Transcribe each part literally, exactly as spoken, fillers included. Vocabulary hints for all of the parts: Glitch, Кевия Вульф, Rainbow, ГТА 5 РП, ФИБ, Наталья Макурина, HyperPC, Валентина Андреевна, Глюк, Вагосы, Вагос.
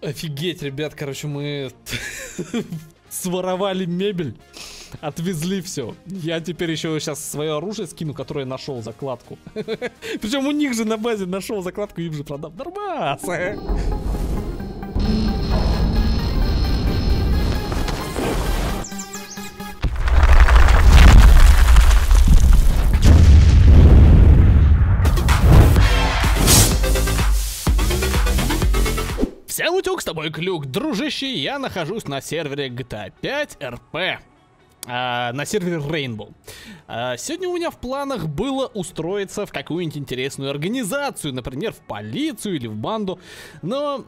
Офигеть, ребят, короче, мы своровали мебель, отвезли все. Я теперь еще сейчас свое оружие скину, которое нашел закладку. Причем у них же на базе нашел закладку и им же продам. Нормас! Всем утюг, с тобой Клюк, дружище, я нахожусь на сервере джи ти эй пять эр пи, а, на сервере Rainbow. А, сегодня у меня в планах было устроиться в какую-нибудь интересную организацию, например, в полицию или в банду, но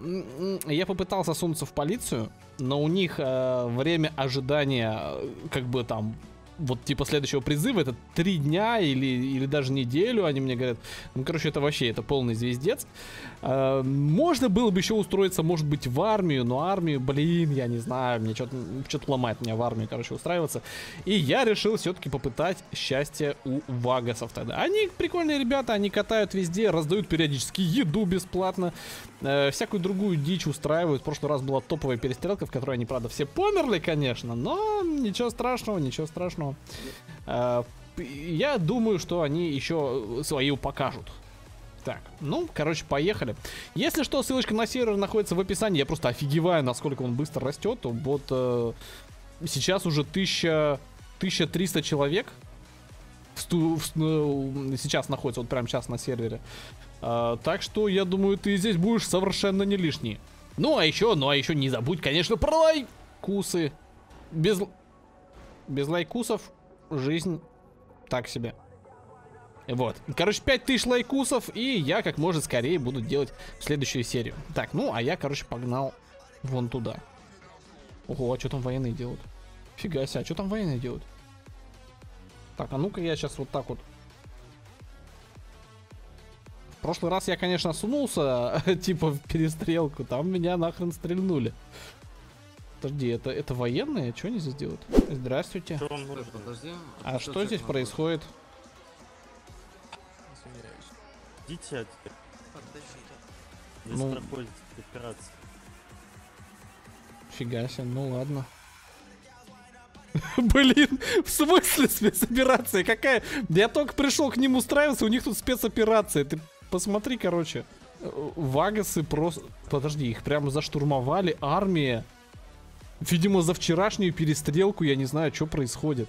я попытался сунуться в полицию, но у них а, время ожидания, как бы там, вот типа следующего призыва, это три дня или, или даже неделю, они мне говорят. Ну, короче, это вообще, это полный звездец. Э, можно было бы еще устроиться, может быть, в армию, но армию, блин, я не знаю, мне что-то что-то ломает меня в армию, короче, устраиваться. И я решил все-таки попытать счастье у вагосов тогда. Они прикольные ребята, они катают везде, раздают периодически еду бесплатно, э, всякую другую дичь устраивают. В прошлый раз была топовая перестрелка, в которой они, правда, все померли, конечно, но ничего страшного, ничего страшного. Я думаю, что они еще свою покажут. Так, ну, короче, поехали. Если что, ссылочка на сервер находится в описании. Я просто офигеваю, насколько он быстро растет. Вот э, сейчас уже тысяча триста человек в сту, в, сейчас находится, вот прямо сейчас на сервере. э, Так что, я думаю, ты здесь будешь совершенно не лишний. Ну, а еще, ну, а еще не забудь, конечно, про лайкусы. Без... Без лайкусов жизнь так себе. Вот. Короче, пять тысяч лайкусов, и я как можно скорее буду делать следующую серию. Так, ну, а я, короче, погнал вон туда. Ого, а что там военные делают? Фига себе, а что там военные делают? Так, а ну-ка я сейчас вот так вот. В прошлый раз я, конечно, сунулся, типа, в перестрелку. Там меня нахрен стрельнули. Подожди, это, это военные? Что они здесь делают? Здравствуйте. Подожди, а что, что здесь происходит? Дитя. Ну... Фига себе, ну ладно. Блин, в смысле спецоперация? Какая? Я только пришел к ним устраиваться, у них тут спецоперация. Ты посмотри, короче. Вагосы просто... Подожди, их прямо заштурмовали, армия. Видимо, за вчерашнюю перестрелку я не знаю, что происходит.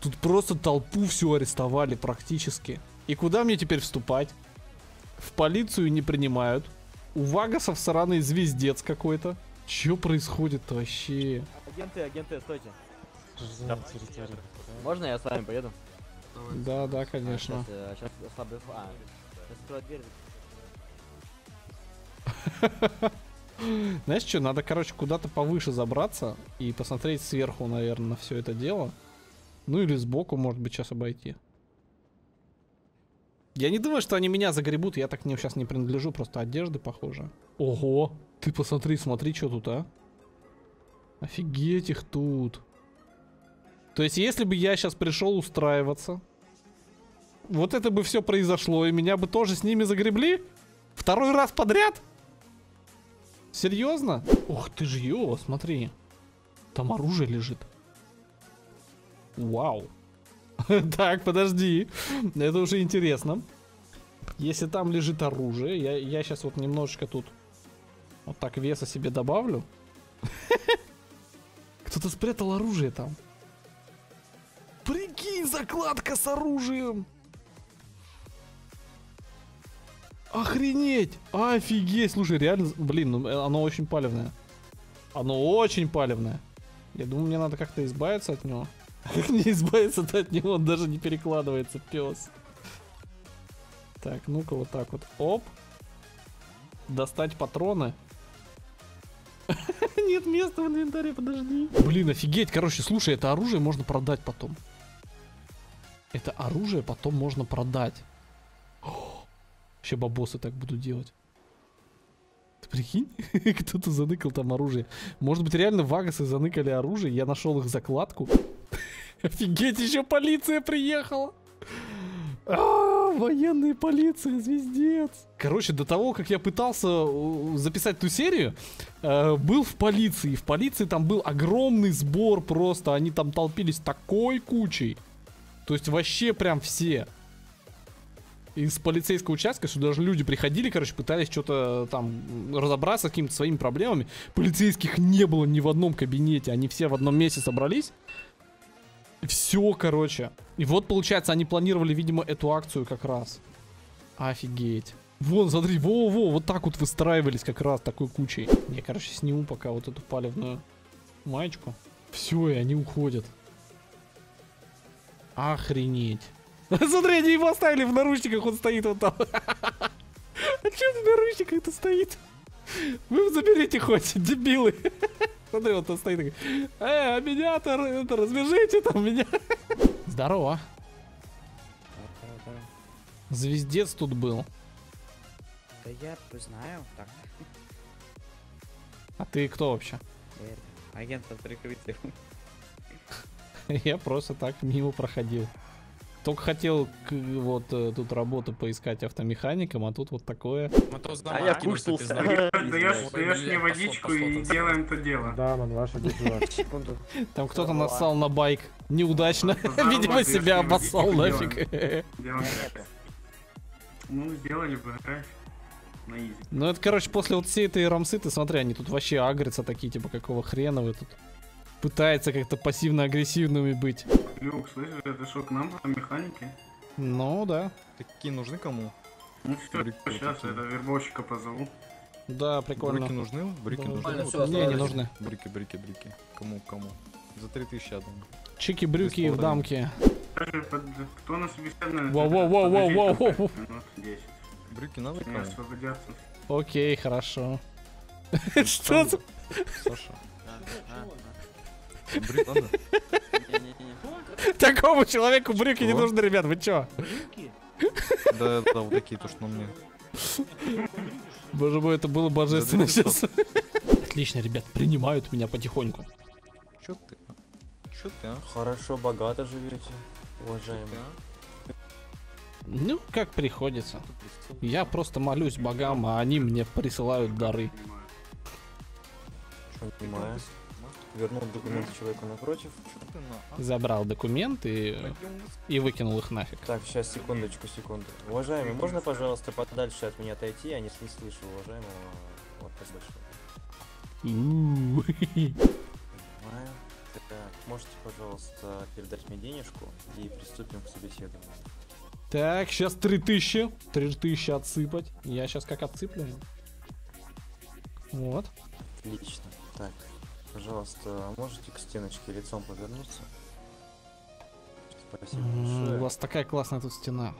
Тут просто толпу всю арестовали практически. И куда мне теперь вступать? В полицию не принимают. У вагосов сраный звездец какой-то. Че происходит-то вообще? Агенты, агенты, стойте. Да. Можно я с вами поеду? Да, да, конечно. А, сейчас, сейчас слабый... а, сейчас дверь. Знаешь что, надо, короче, куда-то повыше забраться и посмотреть сверху, наверное, на все это дело. Ну или сбоку, может быть, сейчас обойти. Я не думаю, что они меня загребут, я так не, сейчас не принадлежу, просто одежды похоже. Ого, ты посмотри, смотри, что тут, а? Офигеть их тут. То есть, если бы я сейчас пришел устраиваться, вот это бы все произошло, и меня бы тоже с ними загребли? Второй раз подряд? Серьезно? Ух ты ж, ё, смотри. Там оружие лежит. Вау. Так, подожди. Это уже интересно. Если там лежит оружие, я, я сейчас вот немножечко тут вот так веса себе добавлю. Кто-то спрятал оружие там. Прикинь, закладка с оружием. Охренеть! Офигеть! Слушай, реально, блин, ну, оно очень палевное. Оно очень палевное. Я думаю, мне надо как-то избавиться от него. Как не избавиться-то от него, он даже не перекладывается, пес. Так, ну-ка вот так вот. Оп. Достать патроны. Нет места в инвентаре, подожди. Блин, офигеть! Короче, слушай, это оружие можно продать потом. Это оружие потом можно продать. Вообще бабосы так буду делать. Ты прикинь, кто-то заныкал там оружие. Может быть, реально вагосы заныкали оружие. Я нашел их закладку. Офигеть, еще полиция приехала. военная полиция, звездец. Короче, до того, как я пытался записать ту серию, э, был в полиции. В полиции там был огромный сбор просто. Они там толпились такой кучей. То есть вообще прям все. Из полицейского участка, что даже люди приходили, короче, пытались что-то там разобраться с какими-то своими проблемами. Полицейских не было ни в одном кабинете. Они все в одном месте собрались. Все, короче. И вот, получается, они планировали, видимо, эту акцию как раз. Офигеть. Вон, смотри, во-во, вот так вот выстраивались как раз такой кучей. Я, короче, сниму пока вот эту палевную маечку. Все, и они уходят. Охренеть. Смотри, они его оставили в наручниках, он стоит вот там. А че в наручниках-то стоит? Вы заберите хоть, дебилы. Смотри, вот он стоит. Э, а меня-то разбежите там, меня. Здорово. Звездец тут был. Да я знаю, так. А ты кто вообще? Агент под прикрытием. Я просто так мимо проходил. Только хотел вот тут работу поискать автомехаником, а тут вот такое. А я кушался. Даешь мне водичку и делаем то дело. Да, ман, ваша дела. Там кто-то нассал на байк. Неудачно. Видимо, себя обоссал нафиг. Ну, сделали бы, ну, это, короче, после вот всей этой рамсы, ты смотри, они тут вообще агрятся такие, типа, какого хрена вы тут. Пытается как-то пассивно-агрессивными быть. Люк, слышишь, это что, к нам механики? Ну да. Такие нужны кому? Ну все, сейчас я до вербовщика позову. Да, прикольно. Брики нужны? Брики нужны? Не, не нужны. Брики, брики, брики. Кому, кому? За три тысячи одну. Чики, брюки и в дамке. Кто нас обещает? Воу, воу, воу, воу, воу. Брюки надо кому? Освободятся. Окей, хорошо. Что за... Саша. Брюк надо? Такому человеку брюки не нужны, ребят, вы чё? Да, да, вот такие то, что на мне. Боже мой, это было божественно сейчас. Отлично, ребят, принимают меня потихоньку. Чё ты? Чё ты, а? Хорошо, богато живете, уважаемые. Ну, как приходится. Я просто молюсь богам, а они мне присылают дары. Чё понимаешь? Вернул документы человеку напротив. Забрал документы и, и выкинул их нафиг. Так, сейчас, секундочку, секунду. Уважаемый, можно, пожалуйста, подальше от меня отойти? Я не слышу, уважаемый. Вот, большое. Так, можете, пожалуйста, передать мне денежку и приступим к собеседованию. Так, сейчас три тысячи. три тысячи отсыпать. Я сейчас как отсыплю. Вот. Отлично. Так. Пожалуйста, можете к стеночке лицом повернуться? Спасибо большое. У вас такая классная тут стена.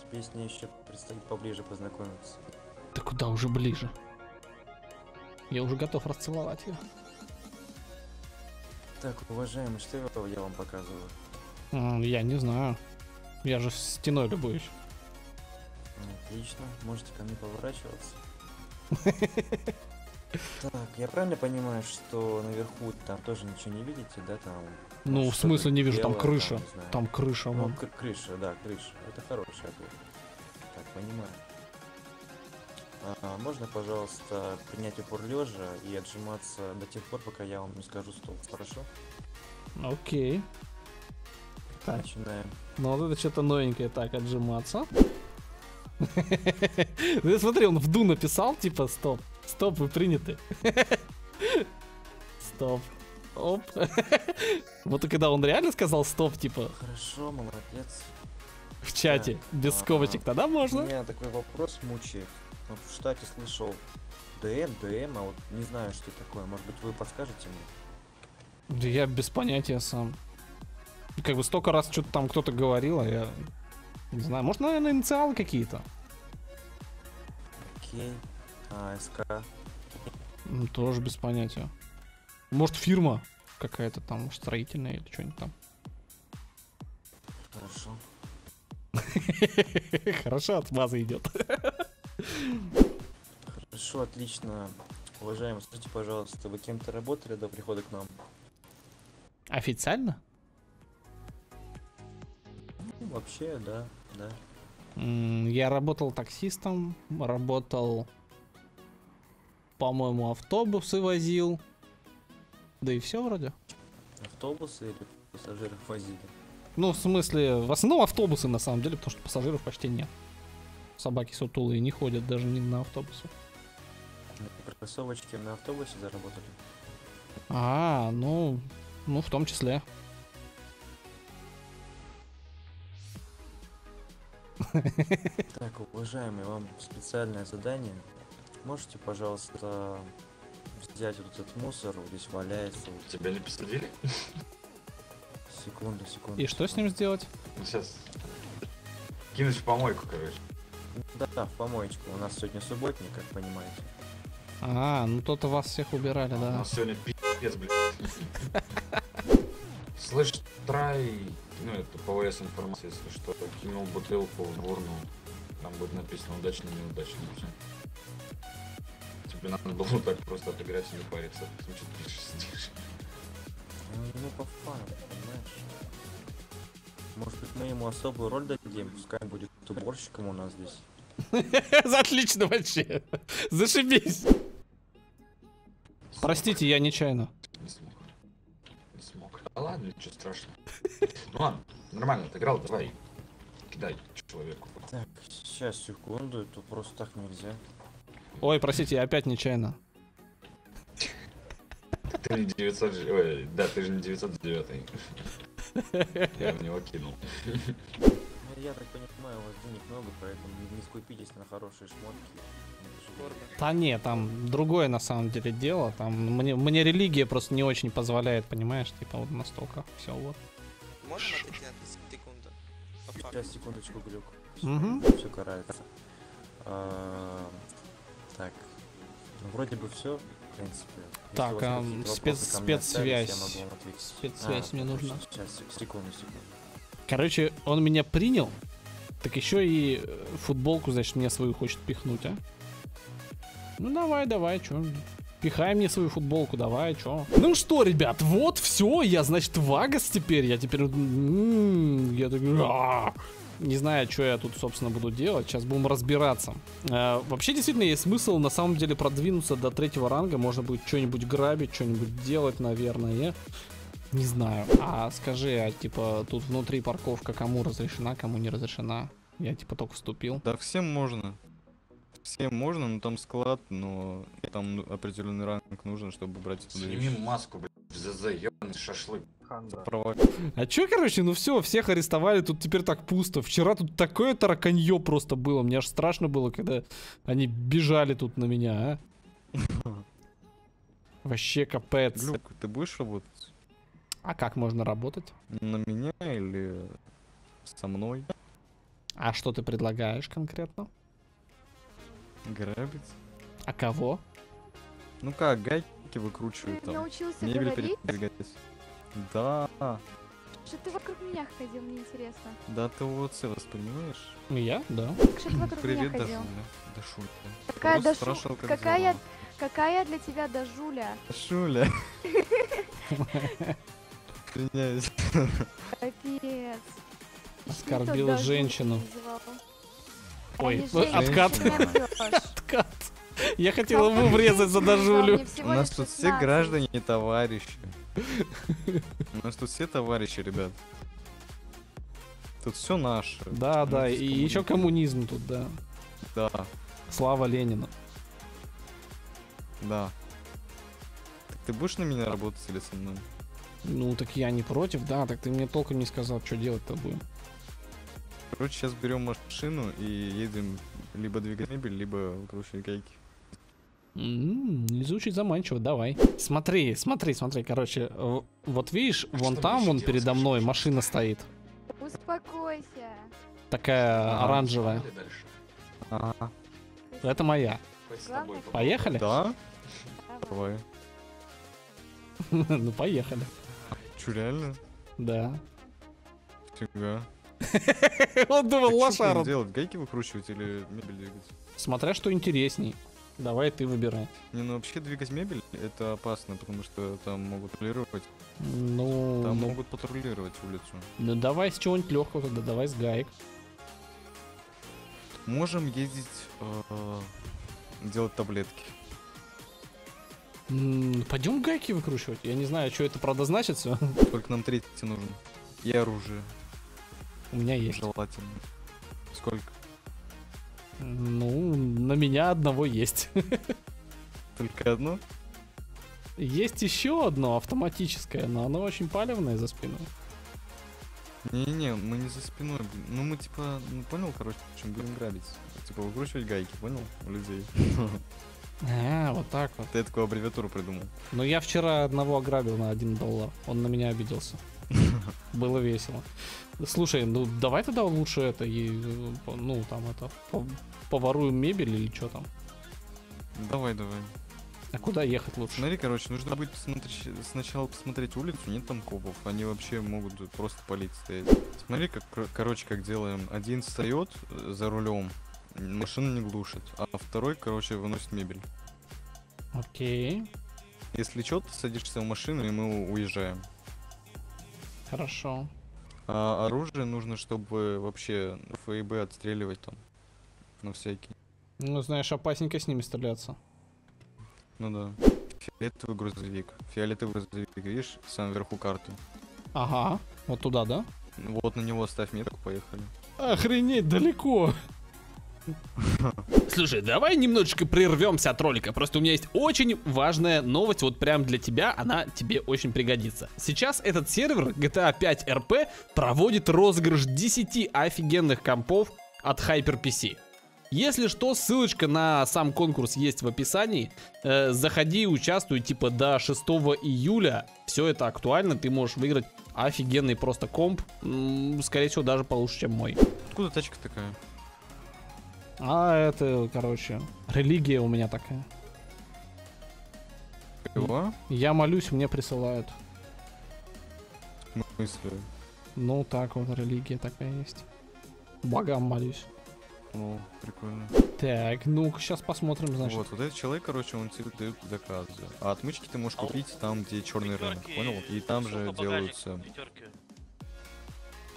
Тебе с ней еще предстоит поближе познакомиться. Да куда уже ближе? Я уже готов расцеловать ее. Так, уважаемый, что я вам показываю? Я не знаю. Я же стеной любуюсь. Отлично, можете ко мне поворачиваться. Так, я правильно понимаю, что наверху там тоже ничего не видите, да, там? Ну, может, в смысле не вижу, белое, там крыша, там, там крыша. Ну, крыша, да, крыша, это хороший ответ. Так, понимаю. А, можно, пожалуйста, принять упор лежа и отжиматься до тех пор, пока я вам не скажу стоп, хорошо? Окей. Так. Начинаем. Ну, вот это что-то новенькое, так, отжиматься. Ну, смотри, он в ду написал, типа, стоп, стоп, вы приняты. Стоп, оп. Вот и когда он реально сказал стоп, типа... Хорошо, молодец. В чате, без скобочек, тогда можно. У меня такой вопрос мучает. В штате слышал ДМ, ДМ, а вот не знаю, что такое. Может быть, вы подскажете мне? Да я без понятия сам. Как бы столько раз что-то там кто-то говорил, а я... Не знаю, может, наверное, инициалы какие-то. Окей. А, СК. Тоже без понятия. Может, фирма какая-то там, может, строительная или что-нибудь там. Хорошо. Хорошо, от базы идет. Хорошо, отлично. Уважаемый, скажите, пожалуйста, вы кем-то работали до прихода к нам? Официально? вообще, да, да. Я работал таксистом, работал, по-моему, автобусы возил. Да и все вроде. Автобусы или пассажиров возили? Ну, в смысле, в основном автобусы на самом деле, потому что пассажиров почти нет. Собаки сутулые не ходят даже не на автобусы. Кроссовочки на автобусе заработали. А, ну, ну в том числе. Так, уважаемый, вам специальное задание. Можете, пожалуйста, взять вот этот мусор, здесь валяется. Тебя не посадили? Секунду, секунду. И что с ним сделать? Сейчас. Кинуть в помойку, короче. Да, да, в помоечку. У нас сегодня субботник, как понимаете. А, ну то-то вас всех убирали, а да. У нас сегодня пи***ец, блядь. Слышь, трай... Ну, это ПВС информация, если что. Кинул бутылку в урну. Там будет написано удачно, неудачно. Тебе надо было вот так просто отыграть и не париться. Значит, пишешь, сидишь. Ну, по фану, понимаешь? Может быть, мы ему особую роль дадим, пускай будет уборщиком у нас здесь. Отлично вообще. Зашибись. Простите, я нечаянно. Не смог. Не смог. Да ладно, ничего страшного. Ну ладно, нормально, отыграл, давай. Кидай человеку. Так, сейчас, секунду, это просто так нельзя. Ой, простите, я опять нечаянно. Ты не девятьсот... Ой, да, ты же не девятьсот девятый. Я в него кинул. Я так понимаю, у вас денег много, поэтому не скупитесь на хорошие шмотки. Да не, там другое на самом деле дело. Там мне, мне религия просто не очень позволяет, понимаешь, типа вот настолько. Все вот. Можешь отойти на секунду? Сейчас, секундочку, глюк. Угу. Все карается. А, так. Ну, вроде бы все. В принципе. Так, а, спец, спецсвязь. Остались, спецсвязь а, мне нужна. Сейчас, секунду, секунду. Короче, он меня принял, так еще и футболку, значит, мне свою хочет пихнуть, а? Ну давай, давай, чё? Пихай мне свою футболку, давай, чё? Ну что, ребят, вот все, я, значит, Вагос теперь, я теперь... Я так... Не знаю, что я тут, собственно, буду делать. Сейчас будем разбираться. э, Вообще, действительно, есть смысл, на самом деле, продвинуться до третьего ранга. Можно будет что-нибудь грабить, что-нибудь делать, наверное. Не знаю. А скажи, а типа, тут внутри парковка кому разрешена, кому не разрешена? Я, типа, только вступил. Да всем можно. Всем можно, но там склад, но там определенный ранг нужен, чтобы брать... Сними маску, блядь, за заебанный шашлык. А чё, короче, ну все, всех арестовали, тут теперь так пусто. Вчера тут такое тараканье просто было, мне аж страшно было, когда они бежали тут на меня, а? Вообще капец. Люк, ты будешь работать? А как можно работать? На меня или со мной? А что ты предлагаешь конкретно? Грабить. А кого? Ну как, гайки выкручивают там. Ты научился мебель передвигать. Да. Что ты вокруг меня ходил, мне интересно. Да ты вот воспринимаешь? Я? Да. Привет, Дашуля. Дашуля. Какая Дашуля? Какая, какая для тебя Дашуля? Дашуля. Извиняюсь. Капец. Оскорбил женщину. Ой, откат. Откат. Я хотел ему врезать за Дашулю. У нас тут все граждане товарищи. У нас тут все товарищи, ребят. Тут все наше. Да, да, и еще коммунизм тут, да. Да. Слава Ленину. Да. Ты будешь на меня работать или со мной? Ну, так я не против, да, так ты мне толком не сказал, что делать-то будем. Короче, сейчас берем машину и едем либо двигать мебель, либо, короче, гайки. Не звучит заманчиво, давай. Смотри, смотри, смотри, короче, вот видишь, вон там, вон передо мной машина стоит. Успокойся. Такая оранжевая. Это моя. Поехали? Да. Давай. Ну, поехали. Че, реально? Да. Фига. Он думал, лошара. Что делать, гайки выкручивать или мебель двигать? Смотря что интересней. Давай ты выбирай. Не, ну вообще двигать мебель это опасно, потому что там могут патрулировать. Ну. Там ну... могут патрулировать улицу. Ну давай с чего-нибудь легкого тогда, давай с гаек. Можем ездить э-э, делать таблетки. М-м, пойдем гайки выкручивать. Я не знаю, что это правда значится. Сколько нам третий нужен? И оружие. У меня есть. Желательно. Сколько? Ну, на меня одного есть. Только одно? Есть еще одно автоматическое, но оно очень палевное за спиной. Не-не, мы не за спиной. Ну мы типа, ну понял, короче, чем будем грабить. Типа выкручивать гайки, понял? У людей. А, вот так вот. Ты такую аббревиатуру придумал. Ну я вчера одного ограбил на один доллар. Он на меня обиделся. Было весело. Слушай, ну давай тогда лучше это и, ну там это, поворуем мебель или что там. Давай, давай. А куда ехать лучше? Смотри, короче, нужно будет посмотри, сначала посмотреть улицу, нет там копов. Они вообще могут просто палить стоять. Смотри, как, короче, как делаем. Один встает за рулем, машину не глушит, а второй, короче, выносит мебель. Окей. Если что, ты садишься в машину и мы уезжаем. Хорошо. А оружие нужно, чтобы вообще ФИБ отстреливать там. На всякий. Ну, знаешь, опасненько с ними стреляться. Ну да. Фиолетовый грузовик. Фиолетовый грузовик, видишь, в самом верху карты. Ага, вот туда, да? Вот на него ставь метку, поехали. Охренеть, далеко. Слушай, давай немножечко прервемся от ролика. Просто у меня есть очень важная новость. Вот прям для тебя, она тебе очень пригодится. Сейчас этот сервер джи ти эй пять эр пи проводит розыгрыш десяти офигенных компов от HyperPC. Если что, ссылочка на сам конкурс есть в описании. э, Заходи и участвуй, типа до шестого июля. Все это актуально, ты можешь выиграть офигенный просто комп. М-м, Скорее всего, даже получше, чем мой. Откуда тачка такая? А, это, короче, религия у меня такая. Чего? Я молюсь, мне присылают. В смысле? Ну, так вот, религия такая есть. Богам молюсь. О, прикольно. Так, ну-ка, сейчас посмотрим, значит. Вот, вот этот человек, короче, он тебе дает заказы. А отмычки ты можешь купить там, где черный рынок, понял? И там же делаются...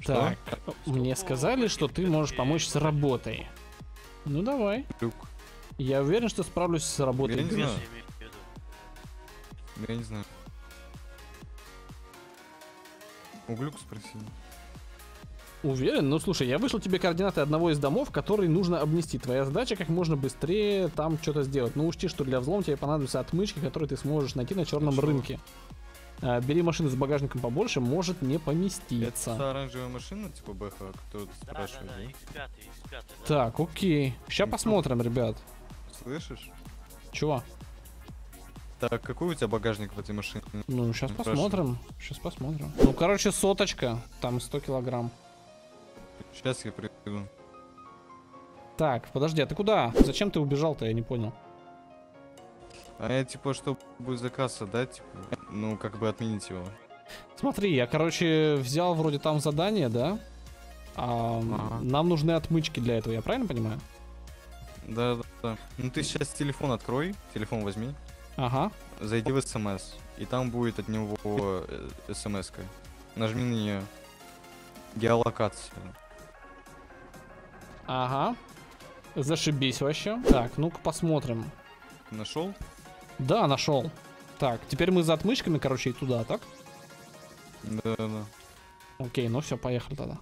Так, мне сказали, что ты можешь помочь с работой. Ну давай. Люк. Я уверен, что справлюсь с работой. Я не знаю. Я не знаю. У Глюка спросил. Уверен? Ну слушай, я вышел тебе координаты одного из домов, который нужно обнести. Твоя задача как можно быстрее там что-то сделать. Но учти, что для взлома тебе понадобятся отмычки, которые ты сможешь найти на черном Хорошо. рынке. А, бери машину с багажником побольше, может не поместиться. Это оранжевая машина, типа бэ ха, кто тут спрашивает? Да, да, да, икс пять, икс пять, да. Так, окей. Сейчас ну, посмотрим, ребят. Слышишь? Чего? Так, какой у тебя багажник в этой машине? Ну, сейчас посмотрим. Сейчас посмотрим. Ну, короче, соточка. Там сто килограмм. Сейчас я приду. Так, подожди, а ты куда? Зачем ты убежал-то, я не понял. А я типа, чтобы заказ отдать, типа, ну как бы отменить его. Смотри, я, короче, взял вроде там задание, да? А, ага. Нам нужны отмычки для этого, я правильно понимаю? Да, да, да. Ну ты сейчас телефон открой, телефон возьми. Ага. Зайди в смс, и там будет от него смс-ка. Нажми на нее. Геолокация. Ага. Зашибись вообще. Так, ну-ка посмотрим. Нашел? Да, нашел. Так, теперь мы за отмычками, короче, и туда, так? Да, да. Окей, ну все, поехали тогда.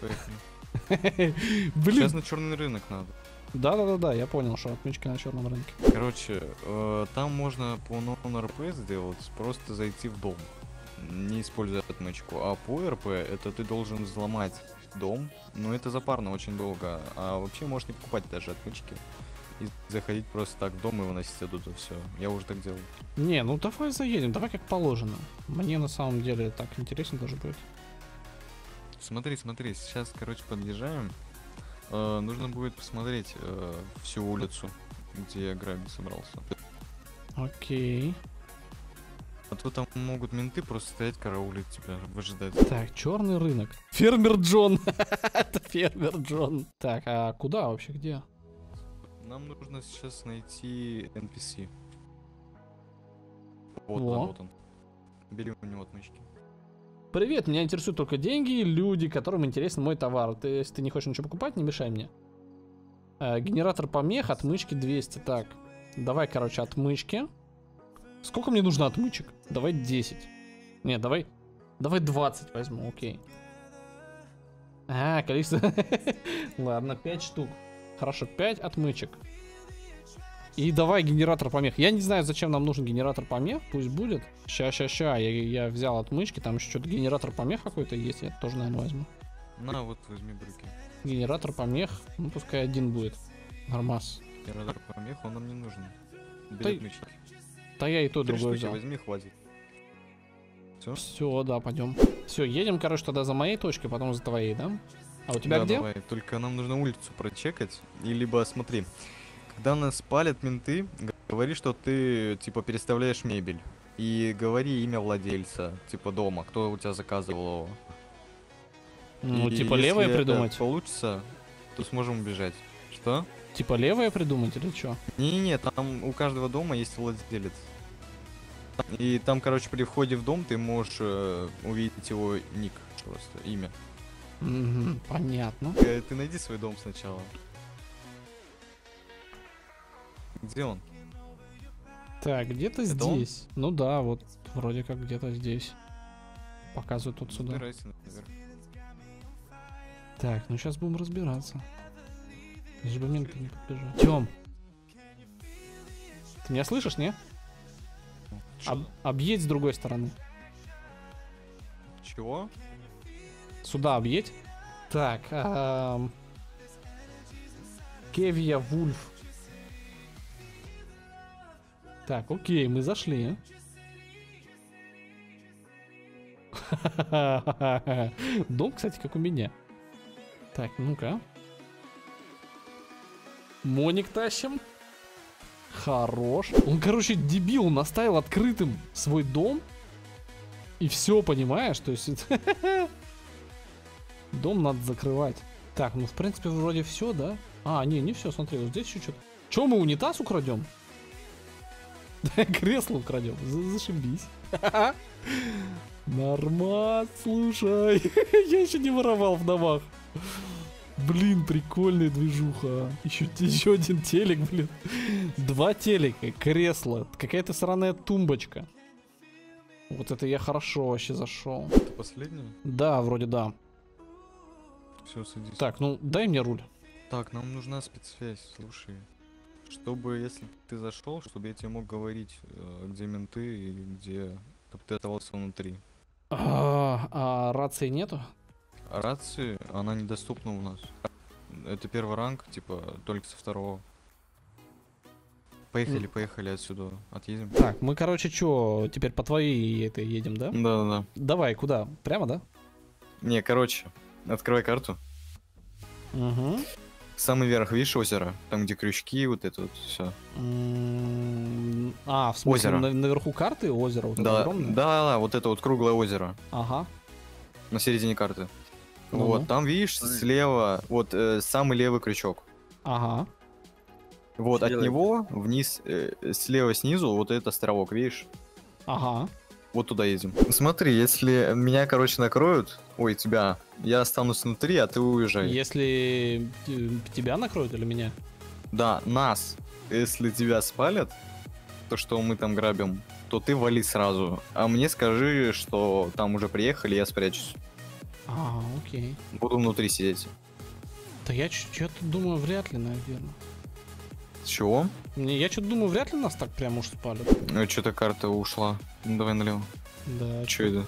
Поехали. Блин. Сейчас на черный рынок надо. Да, да, да, да, я понял, что отмычки на черном рынке. Короче, э, там можно по нон эр пэ сделать, просто зайти в дом, не используя отмычку. А по эр пэ это ты должен взломать дом, но это запарно очень долго. А вообще можешь не покупать даже отмычки. И заходить просто так в дом и выносить оттуда все. Я уже так делал. Не, ну давай заедем, давай как положено. Мне на самом деле так интересно даже будет. Смотри, смотри, сейчас, короче, подъезжаем. Э, нужно будет посмотреть э, всю улицу, где я грабить собрался. Окей. А то там могут менты просто стоять, караулить тебя, выжидать. Так, черный рынок. Фермер Джон. Это Фермер Джон. Так, а куда вообще, где? Нам нужно сейчас найти эн пи си. Вот он, вот он. Бери у него отмычки. Привет, меня интересуют только деньги, люди, которым интересен мой товар. Ты, если ты не хочешь ничего покупать, не мешай мне. Э, генератор помех, отмычки двести. Так, давай, короче, отмычки. Сколько мне нужно отмычек? Давай десять. Нет, давай... Давай двадцать возьму, окей. А, количество... Ладно, пять штук. Хорошо, пять отмычек. И давай генератор помех. Я не знаю, зачем нам нужен генератор помех. Пусть будет. Ща, ща, ща. Я, я взял отмычки. Там еще что-то генератор помех какой-то есть. Я тоже, наверное, возьму. На, вот возьми брюки. Генератор помех. Ну, пускай один будет. Нормас. Генератор помех, он нам не нужен. Бери отмычки. Да я и то другое взял. Возьми, хватит. Все? Все, да, пойдем. Все, едем, короче, тогда за моей точкой, потом за твоей, да? А у тебя да, где? Давай. Только нам нужно улицу прочекать. И либо, смотри... Когда нас палят менты, говори, что ты, типа, переставляешь мебель. И говори имя владельца, типа, дома, кто у тебя заказывал его. Ну, и типа, левое придумать? Если получится, то сможем убежать. Что? Типа, левое придумать или что? Не-не-не, там у каждого дома есть владелец. И там, короче, при входе в дом ты можешь э, увидеть его ник, просто, имя. Mm-hmm, понятно. Ты, ты найди свой дом сначала. Где он? Так, где-то здесь. Он? Ну да, вот вроде как где-то здесь. Показывают тут сюда. Так, ну сейчас будем разбираться. Лишь бы минка не подбежал. Тём, ты меня слышишь, не? Об, объедь с другой стороны. Чего? Сюда объедь. Так. Эм... Кевия Вульф. Так, окей, мы зашли. Дом, кстати, как у меня. Так, ну-ка. Моник тащим. Хорош. Он, короче, дебил, он оставил открытым свой дом. И все, понимаешь? То есть... Дом надо закрывать. Так, ну, в принципе, вроде все, да? А, не, не все, смотри, вот здесь еще что-то. Че, мы унитаз украдем? Кресло украдем, зашибись. Нормас, слушай. Я еще не воровал в домах. Блин, прикольная движуха. Еще, еще один телек, блин. Два телека, кресло. Какая-то сраная тумбочка. Вот это я хорошо вообще зашел. Это последнее? Да, вроде да. Все, садись. Так, ну дай мне руль. Так, нам нужна спецсвязь, слушай. Чтобы, если ты зашел, чтобы я тебе мог говорить, где менты и где ты оставался внутри. А, а рации нету? Рации, она недоступна у нас. Это первый ранг, типа, только со второго. Поехали, поехали отсюда, отъедем. Так, мы, короче, чё, теперь по твоей этой едем, да? Да-да-да. Давай, куда? Прямо, да? Не, короче, открывай карту. Угу. Самый верх, видишь, озеро? Там, где крючки, вот это вот все. А, в смысле, озеро. На, наверху карты озеро? Вот да, огромное? Да, да, вот это вот круглое озеро. Ага. На середине карты. Ну-ну. Вот, там, видишь, слева, вот э, самый левый крючок. Ага. Вот, слева. От него вниз, э, слева снизу, вот этот островок, видишь? Ага. Вот туда едем. Смотри, если меня, короче, накроют, ой, тебя, я останусь внутри, а ты уезжай. Если тебя накроют или меня? Да, нас. Если тебя спалят, то, что мы там грабим, то ты вали сразу. А мне скажи, что там уже приехали, я спрячусь. А, окей. Буду внутри сидеть. Да я что-то думаю, вряд ли, наверное. Чего? Не, я что-то думаю, вряд ли нас так прям уж спалят. Ну, что-то карта ушла. Ну, давай налево. Да. Че это?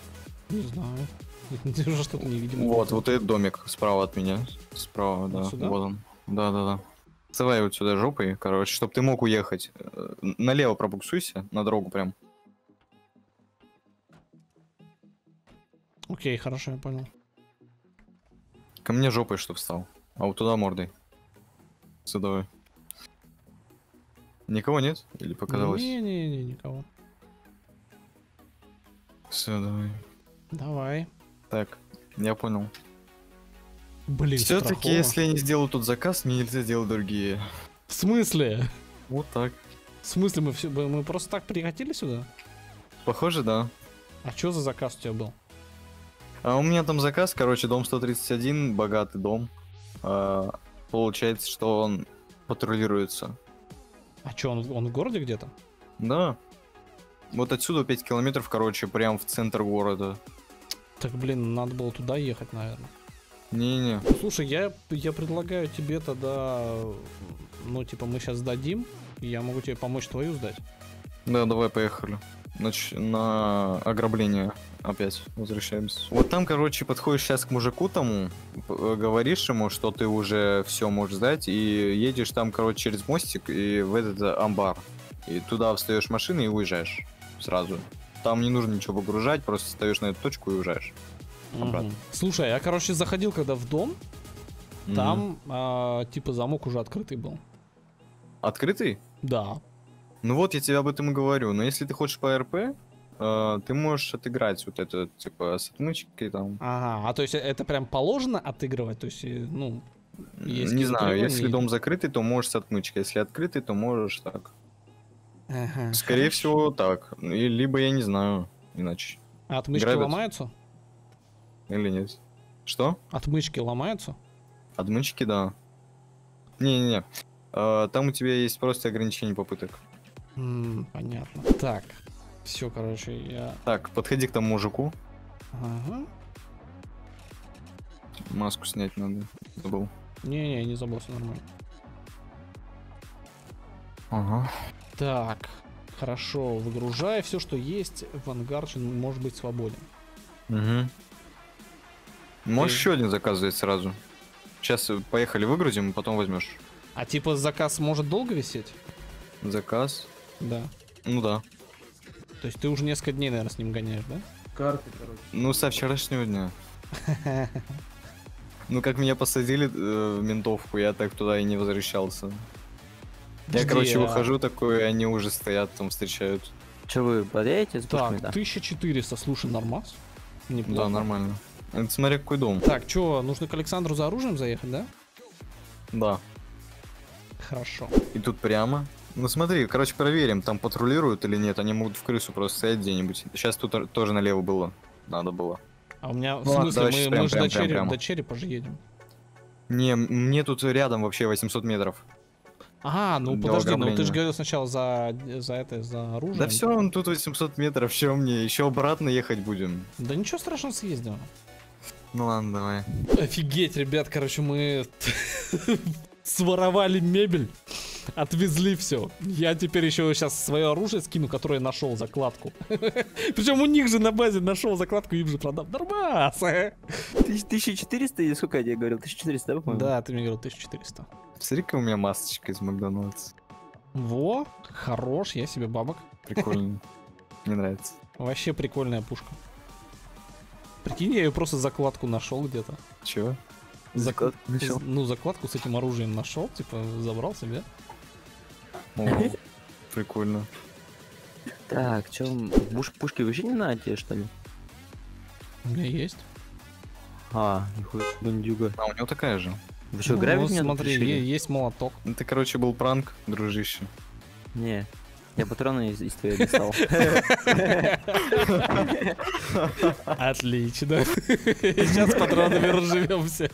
Не знаю. Уже что-то невидимое. Вот, вот этот домик справа от меня. Справа, да. Вот он. Да, да, да. Вставай вот сюда жопой, короче, чтобы ты мог уехать. Налево пробуксуйся, на дорогу прям. Окей, хорошо, я понял. Ко мне жопой, чтоб встал. А вот туда мордой. Сюда. Никого нет? Или показалось? Не-не-не, никого. Все, давай. Давай. Так, я понял. Блин, все-таки, если я не сделаю тут заказ, мне нельзя делать другие. В смысле? Вот так. В смысле, мы все, мы просто так прикатили сюда? Похоже, да. А что за заказ у тебя был? А у меня там заказ, короче, дом сто тридцать один, богатый дом. А, получается, что он патрулируется. А что, он, он в городе где-то? Да. Вот отсюда пять километров, короче, прям в центр города. Так, блин, надо было туда ехать, наверное. Не-не. Слушай, я, я предлагаю тебе тогда... Ну, типа, мы сейчас сдадим, и я могу тебе помочь твою сдать. Да, давай, поехали. Нач... На ограбление опять возвращаемся. Вот там, короче, подходишь сейчас к мужику тому, говоришь ему, что ты уже все можешь сдать, и едешь там, короче, через мостик и в этот амбар. И туда встаешь в машину и уезжаешь сразу. Там не нужно ничего выгружать, просто встаешь на эту точку и уезжаешь. Угу. Слушай, я, короче, заходил когда в дом, угу. Там, э, типа, замок уже открытый был. Открытый? Да. Ну вот, я тебе об этом и говорю, но если ты хочешь по РП, э, ты можешь отыграть вот это, типа, с отмычкой там. Ага, а то есть это прям положено отыгрывать, то есть, ну... Есть не знаю, если или... дом закрытый, то можешь с отмычкой, если открытый, то можешь так. Ага. Скорее хорошо. Всего так, и, либо я не знаю, иначе. А отмычки грабят. Ломаются? Или нет? Что? Отмычки ломаются? Отмычки, да. Не-не-не. А, там у тебя есть просто ограничение попыток. М-м, понятно. Так. Все, короче, я... Так, подходи к тому мужику. Ага. Маску снять надо. Забыл. Не-не, не забыл, все нормально. Ага. Так. Хорошо, выгружай все, что есть. Вангарчин может быть свободен. Угу. Можешь и... еще один заказывать сразу. Сейчас поехали выгрузим, потом возьмешь. А типа заказ может долго висеть? Заказ? Да. Ну да. То есть ты уже несколько дней, наверное, с ним гоняешь, да? Карты, короче. Ну, со вчерашнего дня. Ну, как меня посадили в ментовку, я так туда и не возвращался. Я, короче, выхожу такой, и они уже стоят, там встречают. Че, вы подъедете? Так, тысяча четыреста, слушай, нормас? Да, нормально. Это смотри, какой дом. Так, что, нужно к Александру за оружием заехать, да? Да. Хорошо. И тут прямо. Ну смотри, короче, проверим, там патрулируют или нет. Они могут в крысу просто стоять где-нибудь. Сейчас тут тоже налево было. Надо было. А у меня, ну, в смысле, ладно, мы, прям, мы же прям, до, прям, череп, прям. до черепа же едем. Не, мне тут рядом вообще восемьсот метров. А, ну подожди, ну ты же говорил сначала за, за это, за оружие. Да все, он тут восемьсот метров, все мне, еще обратно ехать будем. Да ничего страшного, съездим. Ну ладно, давай. Офигеть, ребят, короче, мы своровали мебель, отвезли все. Я теперь еще сейчас свое оружие скину, которое нашел закладку. Причем у них же на базе нашел закладку и им же продам. Нормас! тысяча четыреста или сколько я тебе говорил? тысяча четыреста, да, по-моему? Да, ты мне говорил тысяча четыреста. Смотри-ка, у меня масочка из Макдональдса. Во, хорош, я себе бабок. Прикольно, мне нравится. Вообще прикольная пушка. Прикинь, я ее просто закладку нашел где-то. Чего? Заклад... Нашел? Ну, закладку с этим оружием нашел, типа, забрал себе. О, прикольно. Так, че, пушки вообще не надо тебе, что ли? У меня есть. А, нихуя, бандюга. А, у него такая же. Вы что, грабить меня? Смотри, есть молоток. Это, короче, был пранк, дружище. Не. Я патроны из, из твоей достал. Отлично. Сейчас с патронами разживемся.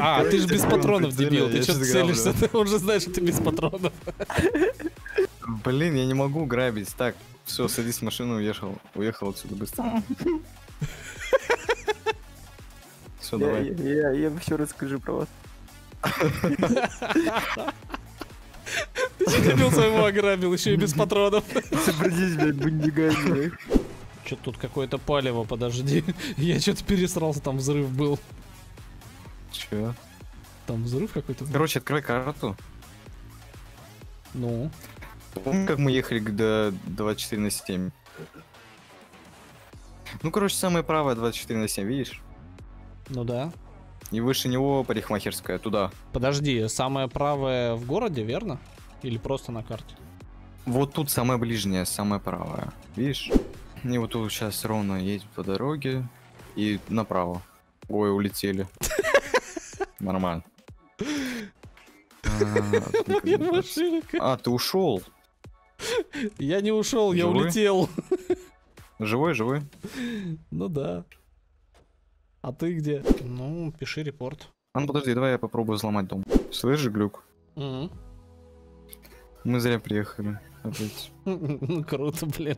А, ты же без патронов, дебил. Ты что целишься? Он же знает, что ты без патронов. Блин, я не могу грабить. Так, все, садись в машину, уехал. Уехал отсюда быстро. Все, давай. Я еще расскажу про вас. Ты что, дебил своего ограбил, еще и без патронов. Собрались, блядь, бандюгами. Что тут какое-то палево, подожди. Я что-то пересрался, там взрыв был. Че? Там взрыв какой-то. Короче, открой карту. Ну. Помню, как мы ехали до двадцать четыре на семь. Ну, короче, самое правое двадцать четыре на семь, видишь? Ну да. И выше него парикмахерская, туда. Подожди, самое правое в городе, верно? Или просто на карте? Вот тут самое ближнее, самое правое. Видишь? И вот тут сейчас ровно едет по дороге. И направо. Ой, улетели. Нормально. Моя машинка. А, ты ушел? Я не ушел, я улетел. Живой, живой. Ну да. А ты где? Ну, пиши репорт. А ну подожди, давай я попробую взломать дом. Слышишь, глюк? Угу. Мы зря приехали. Ну круто, блин.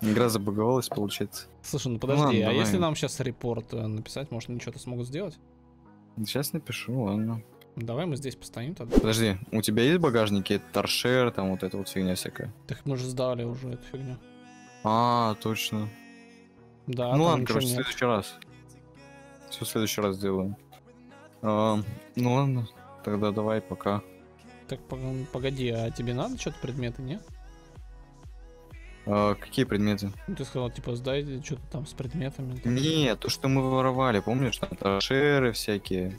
Игра забаговалась, получается. Слушай, ну подожди, ну, ладно, а давай. Если нам сейчас репорт написать, может они что-то смогут сделать? Сейчас напишу, ладно. Давай мы здесь постоим тогда. Подожди, у тебя есть багажники? Торшер, там вот эта вот фигня всякая. Так мы же сдали уже эту фигню. А, точно. Да. Ну ладно, короче, в следующий раз. Все в следующий раз сделаем. А, ну ладно, тогда давай, пока. Так, погоди, а тебе надо что-то предметы, нет? А, какие предметы? Ну, ты сказал, типа, сдай что-то там с предметами. Нет, то, что мы воровали, помнишь, там торшеры всякие,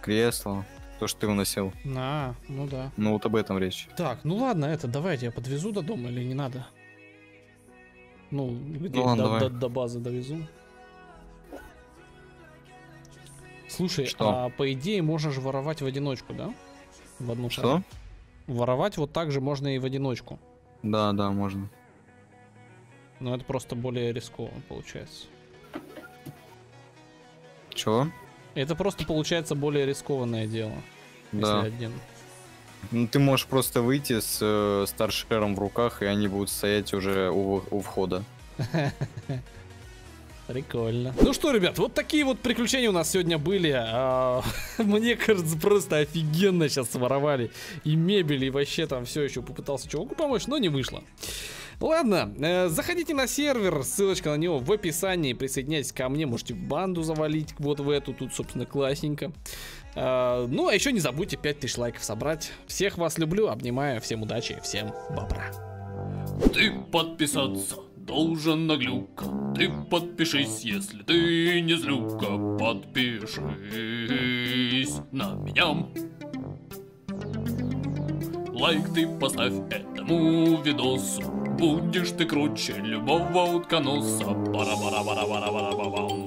кресла, то, что ты уносил. А, ну да. Ну вот об этом речь. Так, ну ладно, это, давайте я подвезу до дома или не надо? Ну, где, ну ладно, до, до, до базы довезу. Слушай, что? А по идее можно же воровать в одиночку, да? В одну Что? Шару. Воровать вот так же можно и в одиночку. Да, да, можно. Но это просто более рискованно получается. Чего? Это просто получается более рискованное дело. Да. Если один. Ну, ты можешь просто выйти с э, старшером в руках, и они будут стоять уже у, у входа. Прикольно. Ну что, ребят, вот такие вот приключения у нас сегодня были. Мне кажется, просто офигенно сейчас своровали. И мебель, и вообще там все еще попытался чуваку помочь, но не вышло. Ладно, заходите на сервер, ссылочка на него в описании. Присоединяйтесь ко мне, можете в банду завалить. Вот в эту, тут, собственно, классненько. Ну, а еще не забудьте пять тысяч лайков собрать. Всех вас люблю, обнимаю, всем удачи, всем бобра. Ты подписаться должен на глюк. Ты подпишись, если ты не злюка. Подпишись на меня. Лайк ты поставь этому видосу. Будешь ты круче любого утконоса. Пара-пара-пара-пара-пара-пара.